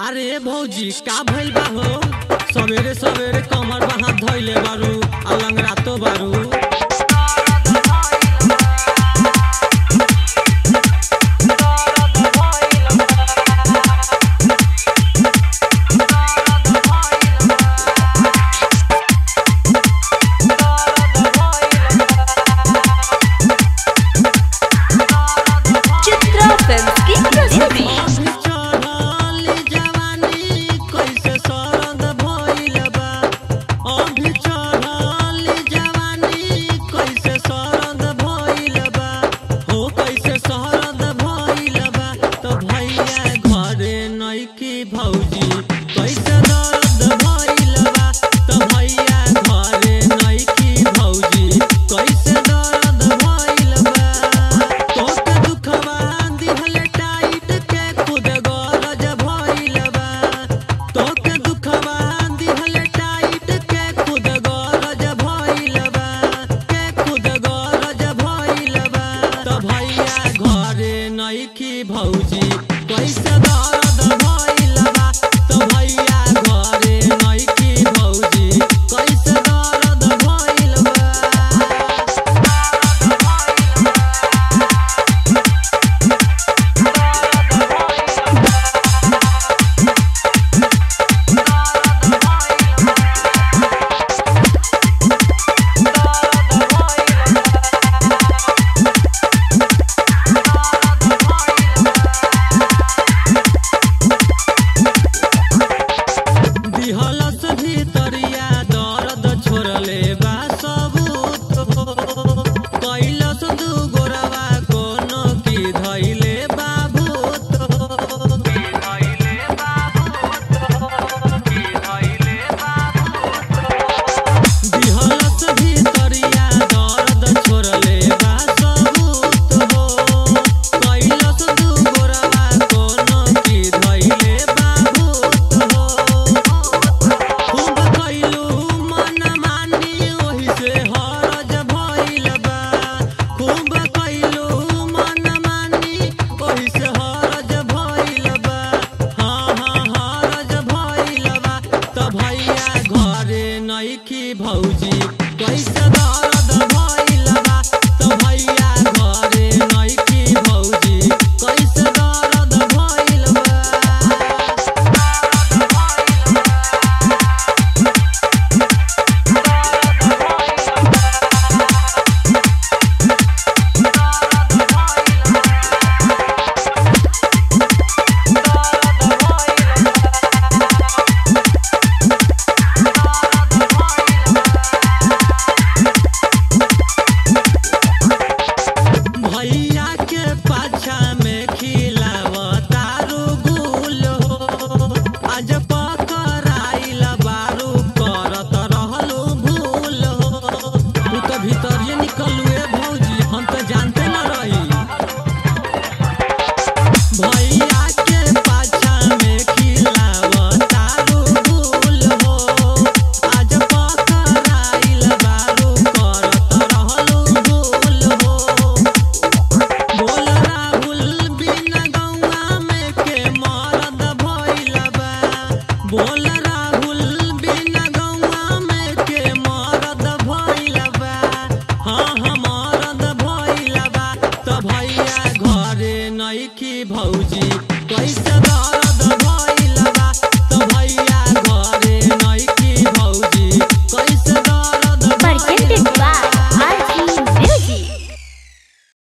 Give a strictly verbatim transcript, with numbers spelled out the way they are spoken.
अरे भौजी का भइल बा हो, सवेरे सवेरे कमर बांध धइले बारू आ लंगड़ातो बारू। भैया घरे नइखे भौजी।